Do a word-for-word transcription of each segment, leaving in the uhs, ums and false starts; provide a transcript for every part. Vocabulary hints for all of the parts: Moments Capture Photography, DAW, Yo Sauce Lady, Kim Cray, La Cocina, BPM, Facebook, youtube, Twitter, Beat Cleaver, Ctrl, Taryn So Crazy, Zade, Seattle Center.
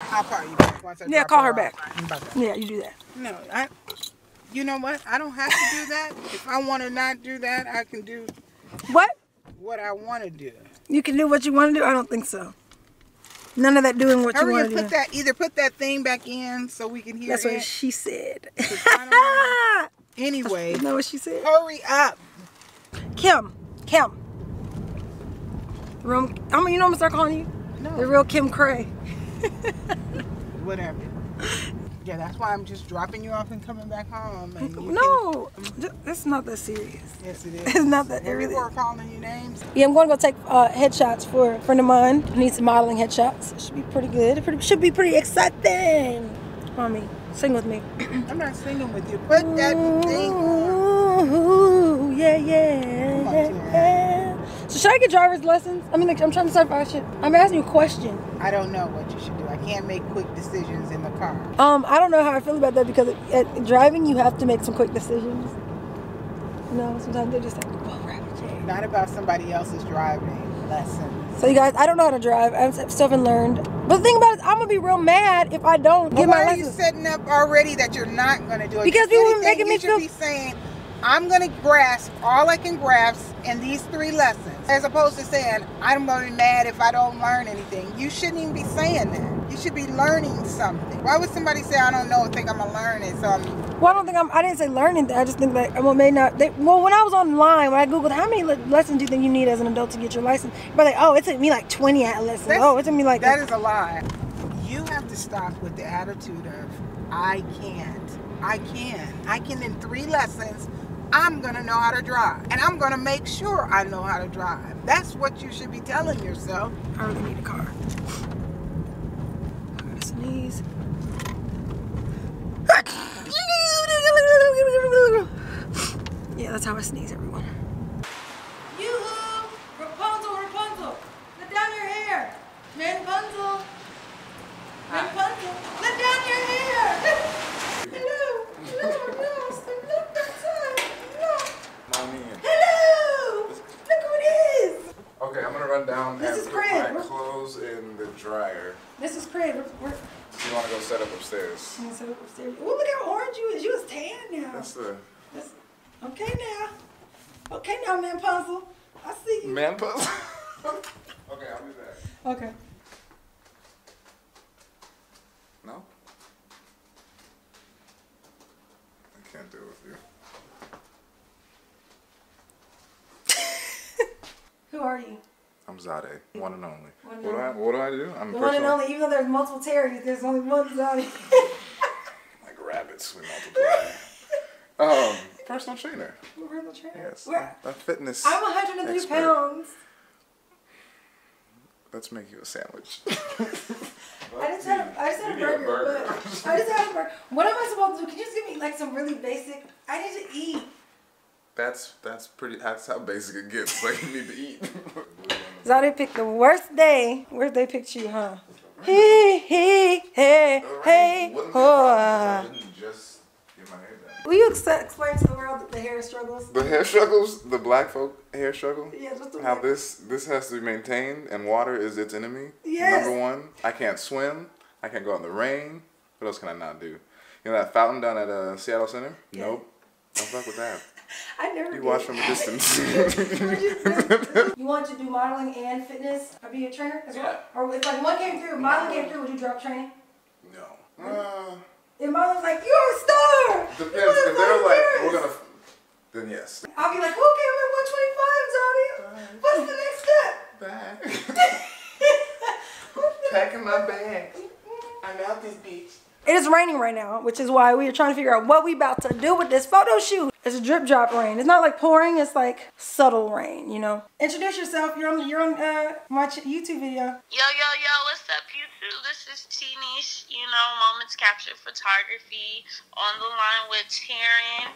I'll call you back once I Yeah, call her back. Yeah, you do that. No, I. You know what? I don't have to do that. If I want to not do that, I can do what? What I want to do. You can do what you want to do? I don't think so. None of that doing what Hurry you want to do. Put that, either put that thing back in so we can hear That's it. That's what she said. Anyway. You know what she said? Hurry up. Kim. Kim. Real, I mean, you know I'm going to start calling you? No. The real Kim Cray. Whatever. Yeah, that's why I'm just dropping you off and coming back home. And no, can... it's not that serious. Yes, it is. It's not that serious. People are calling you names. Yeah, I'm going to go take uh, headshots for a friend of mine. I need some modeling headshots. It should be pretty good. It pretty, should be pretty exciting. Mommy, sing with me. I'm not singing with you. Put that thing on. Ooh, yeah, yeah, on, yeah, yeah. So should I get driver's lessons? I mean, like, I'm trying to decide if I should. I'm asking you a question. I don't know what you should do. I can't make quick decisions in the car. Um, I don't know how I feel about that because at driving, you have to make some quick decisions. No, sometimes they're just like, oh, right. Not about somebody else's driving lessons. So you guys, I don't know how to drive. I still haven't learned. But the thing about it is, I'm going to be real mad if I don't well, get my license. Why are you setting up already that you're not going to do it? Because people are making me feel... You should be saying, I'm going to grasp all I can grasp in these three lessons. As opposed to saying, I'm going to be mad if I don't learn anything. You shouldn't even be saying that. You should be learning something. Why would somebody say, I don't know and think I'm going to learn it? So I'm... Well, I don't think I'm, I didn't say learn anything. I just think that, well, may not, they, well, when I was online, when I Googled, how many lessons do you think you need as an adult to get your license? But like, oh, it took me like twenty lessons. That's, oh, it took me like... That is a lie. You have to stop with the attitude of, I can't, I can. I can in three lessons. I'm going to know how to drive, and I'm going to make sure I know how to drive. That's what you should be telling yourself. I really need a car. I'm going to sneeze. Yeah, that's how I sneeze, everyone. Yoo-hoo! Rapunzel, Rapunzel! Let down your hair! Rapunzel! Rapunzel! Let down your hair! Hello! Hello! Down this and is put my clothes in the dryer. This is Craig. We're, we're... You want to go set up upstairs? I'm gonna set up upstairs. Ooh, look how orange you is. You is tan now. That's the. That's... Okay now. Okay now, man puzzle. I see you. Man puzzle. Okay, I'll be back. Okay. No. I can't deal with you. Who are you? I'm Zade, one and only. One what, do I, what do I do? I'm one and only. Even though there's multiple Terrys, there's only one Zade. Like rabbits, we multiply. um, personal trainer. You're personal trainer. Yes. We're, a fitness. I'm one hundred three expert. Pounds. Let's make you a sandwich. I just had a, I just had a burger, a burger. But I just had a burger. What am I supposed to do? Can you just give me like some really basic? I need to eat. That's that's pretty. That's how basic it gets. Like you need to eat. Zade picked the worst day. Where they picked you, huh? He, he, hey, hey, oh. Will you explain to the world that the hair struggles? The hair struggles, the black folk hair struggle. Yeah, just the how way. this this has to be maintained, and water is its enemy. Yes. Number one, I can't swim. I can't go out in the rain. What else can I not do? You know that fountain down at uh, Seattle Center? Yeah. Nope. Don't fuck with that. I never You did. watch from a distance. You want to do modeling and fitness? Or be a trainer? As yeah. Well? Or if like one came through, modeling no. came through, would you drop training? No. Uh, if modeling's like, you're a star! Depends. You're if they're like, years. we're gonna... Then yes. I'll be like, okay, we're at one twenty-five, Zade. What's the next step? Bye. Packing my bag. I'm out this bitch. It is raining right now, which is why we are trying to figure out what we about to do with this photo shoot. It's a drip drop rain. It's not like pouring, it's like subtle rain, you know? Introduce yourself. You're on, you're on uh, my YouTube video. Yo, yo, yo, what's up, YouTube? This is Teenish, you know, Moments Capture Photography, on the line with Taryn.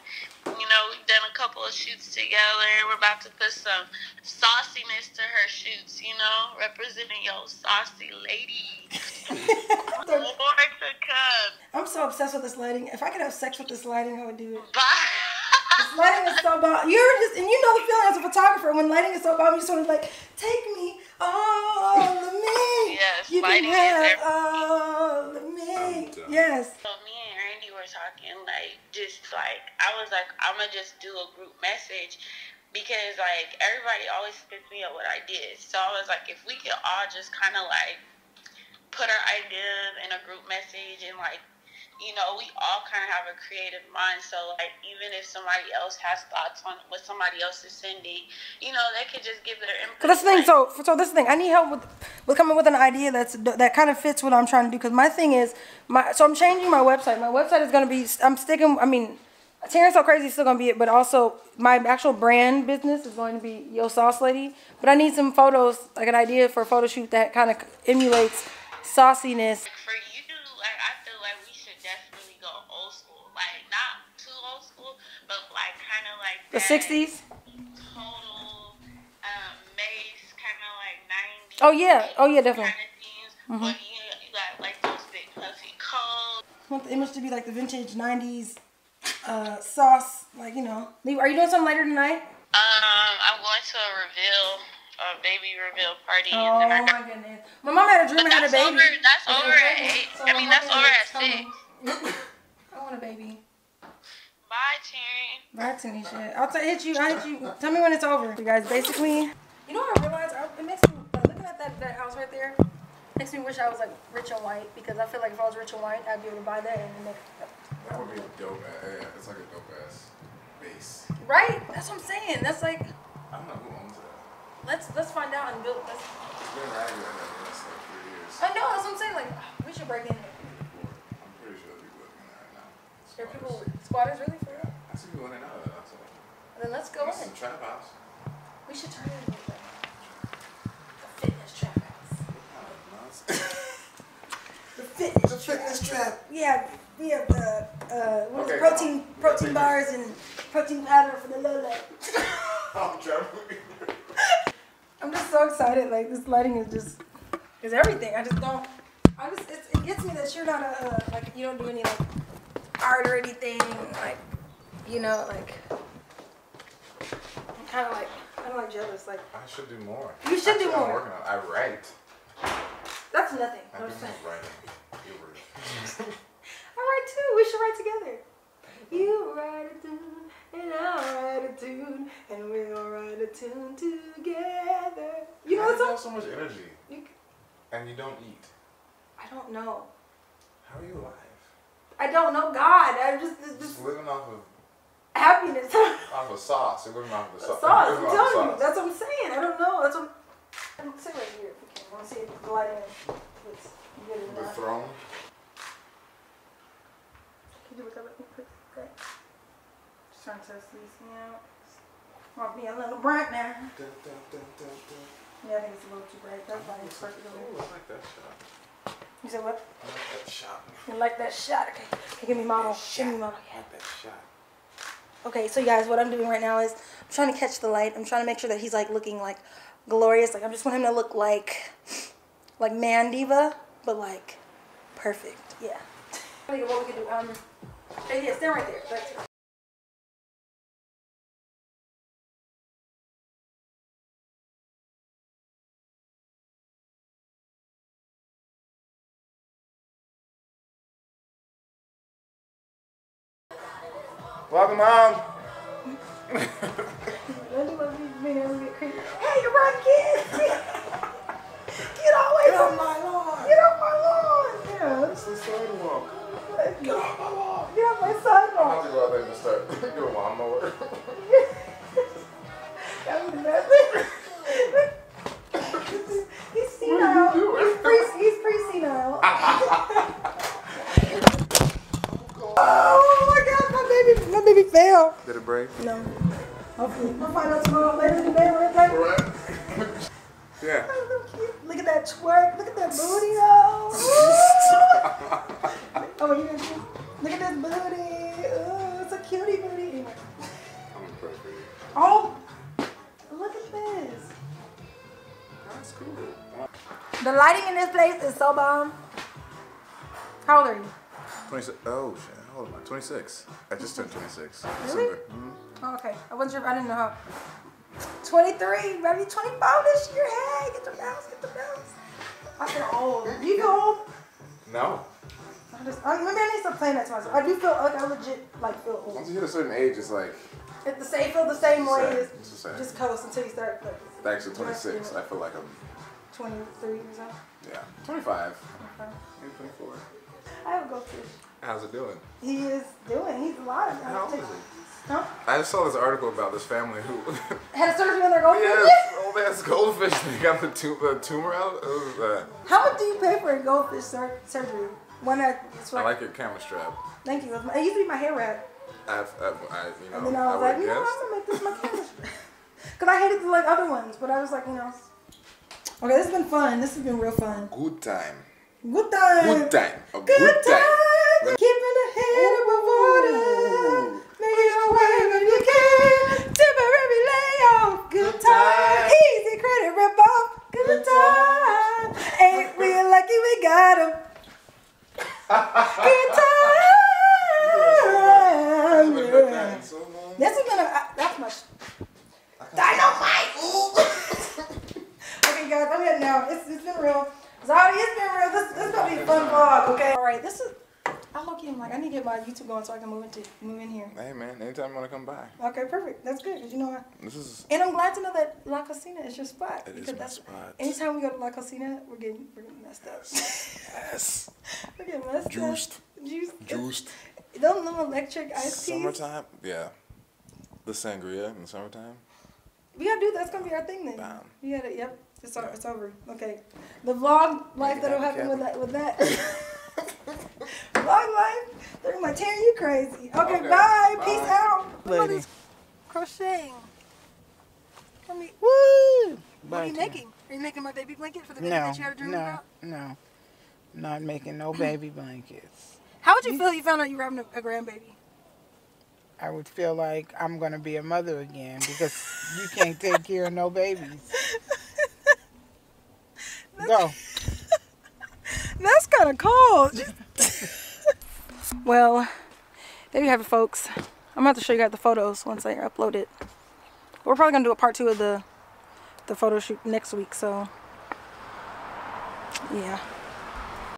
You know, we've done a couple of shoots together. We're about to put some sauciness to her shoots, you know? Representing Yo Sauce Lady. More to come. I'm so obsessed with this lighting. If I could have sex with this lighting, I would do it. Bye. This lighting is so bomb. You're just, and you know the feeling as a photographer when lighting is so bomb. You sort of like, take me all of me. Yes. you lighting can have is all of me. Yes. So me and Randy were talking, like, just like, I was like, I'm going to just do a group message because, like, everybody always spits me up what I did. So I was like, if we could all just kind of, like, put our ideas in a group message and, like, you know, we all kind of have a creative mind, so, like, even if somebody else has thoughts on what somebody else is sending, you know, they could just give their input. So this thing, so, so this thing, I need help with, with coming with an idea that's, that kind of fits what I'm trying to do, because my thing is, my, so I'm changing my website. My website is going to be, I'm sticking, I mean, Taryn So Crazy is still going to be it, but also my actual brand business is going to be Yo Sauce Lady, but I need some photos, like an idea for a photo shoot that kind of emulates sauciness. For you, like, I feel like we should definitely go old school. Like, not too old school, but, like, kind of like the sixties? Total um, maze, kind of like nineties. Oh, yeah. Oh, yeah, definitely. Kind of things. Mm-hmm. Where you, you got, like, those big puffy coats. I want the image to be, like, the vintage nineties uh, sauce. Like, you know. Are you doing something later tonight? Um, I'm going to a reveal. A baby reveal party. Oh, and then I got, my goodness. My mom had a dream I had a baby. Over, that's over at eight. So I mean, that's over at six. I want a baby. Bye, Taryn. Bye, Tanisha. I'll hit you. I'll hit you. Tell me when it's over. You guys, basically, you know what I realized? I, it makes me, like, looking at that, that house right there, makes me wish I was, like, rich and white, because I feel like if I was rich and white, I'd be able to buy that and make it up. That would be dope. Yeah, it's like a dope ass base. Right? That's what I'm saying. That's like, I don't know who owns that. Let's let's find out and build this. It's been right here in the last like three years. I know, that's what I'm saying. Like, we should break in here. I'm pretty sure there's people in there right now. Squatters. There are people, squatters, really? For real? Yeah, I see people in and out of that. Then let's go in. This is a trap house. We should turn it into a fitness trap house. The fitness the fitness trap. Yeah, we have the uh, uh, what okay, is protein on. protein yeah, bars and protein powder for the Lola. I'm traveling. I'm just so excited. Like, this lighting is just, is everything. I just don't, I just, it's, it gets me that you're not a, uh, like, you don't do any, like, art or anything. Like, you know, like, I'm kind of like, kind of like jealous. Like, I should do more. You should Actually, do more. I'm working on it. I write. That's nothing. I do writing. You write. I write too. We should write together. You write a tune, and I'll write a tune, and we'll write a tune together. You know what's up? You have so much energy, you can... and you don't eat. I don't know. How are you alive? I don't know, God. I'm just, just, just living off of happiness. Off of sauce. You're living off of the sauce. Sauce. I'm telling you, sauce. That's what I'm saying. I don't know. That's what I'm, I'm saying right here. Okay, I want to see if the lighting looks good enough. The throne. Can you do that with me, please? Okay. Just trying to test these out. Might be a little bright now. Da, da, da, da, da. Yeah, I think it's a little too bright. That's why it's perfect. Ooh, I like that shot. You said what? I like that shot. You like that shot? Okay. Okay, give me model. Give me model. Yeah. I like that shot. Okay, so you guys, what I'm doing right now is I'm trying to catch the light. I'm trying to make sure that he's, like, looking, like, glorious. Like, I just want him to look like, like Man Diva, but, like, perfect. Yeah. I think what we could do, um... Hey, yeah, stand right there. That's it. Welcome home. Hey, you're my kid. Get away Get from my lawn. Get off my lawn. Yeah. It's the sidewalk. Get off my lawn. Get off my sidewalk. I'm going to go out there and start doing lawnmower. That was nothing. He's senile. What are you doing? He's pre, he's pre-senile. Oh, my God. My baby, my baby fell. Did it break? No. Hopefully. We'll find out tomorrow later today. Right? Yeah. Oh, so cute. Look at that twerk. Look at that booty, though. Oh, you guys, look at this booty. Oh, it's a cutie booty. I'm impressed with you. Oh, look at this. That's cool. The lighting in this place is so bomb. How old are you? twenty-six. Oh, shit. How old am I? twenty-six. I just turned twenty-six. Really? Mm-hmm. Oh, okay. I wasn't sure. I didn't know how. twenty-three. Ready? twenty-five this year. Hey, get the bells. Get the bells. I feel old. You feel old? No. I just, I, maybe I need to plan that to myself. I do feel like I legit like feel old. Once you hit a certain age, it's like it's the same. Feel the same way. Sad. It's just, sad. Just coast until you start. Like, back to twenty-six. I feel like I'm twenty-three years old. Yeah, twenty-five. twenty-five. Maybe twenty-four. I have a goldfish. How's it doing? He is doing. He's alive. How old is he? Huh? I just saw this article about this family who had a surgery on their goldfish. Yes, old ass goldfish. They got the, tu the tumor out. It was, uh, how much do you pay for a goldfish sur surgery? When I, I like your camera strap. Thank you. It used to be my hair wrap. I, I, I you know. And then I was I like, you know, I'm gonna make this my camera strap. Cause I hated the like other ones, but I was like, you know. Okay, this has been fun. This has been real fun. Good time. Good time. Good time. A good, good time. time. Keeping the head above water. Make it away when you can. Temporary layoff. Good time. Easy credit rip off. Good time. Ain't we lucky we got 'em. Good time. Yeah. This is gonna. Uh, that's much. Dynamite. Okay, guys, I'm here now. It's it's been real. Zoddy, it's been real. This this is gonna be a fun vlog. Okay. All right. This is. I'm low-key, I'm like, I need to get my YouTube going so I can move into move in here. Hey man, anytime you wanna come by. Okay, perfect. That's good, cause you know what? This is. And I'm glad to know that La Cocina is your spot. It is my spot. Anytime we go to La Cocina, we're getting we're getting messed up. Yes. We're getting messed Juiced. up. Juiced. Juiced. Juiced. Don't know electric ice cream. Summertime, yeah. The sangria in the summertime. We gotta do that's gonna be our thing then. Bam. We gotta. Yep. It's yeah. It's over. Okay. The vlog life that'll happen with that with that. Long life. They're like, Taryn, you crazy. Okay, okay. Bye. Bye. Peace out. Lady. Crocheting. Come here. Woo! Bye, what are you Taryn. making? Are you making my baby blanket for the baby no, that you had a dream no, about? No, no. Not making no baby blankets. How would you feel if you found out you were having a, a grandbaby? I would feel like I'm going to be a mother again because you can't take care of no babies. Go. That's kind of cold. Well, there you have it, folks. I'm gonna have to show you guys the photos once I upload it. We're probably gonna do a part two of the the photo shoot next week, so yeah.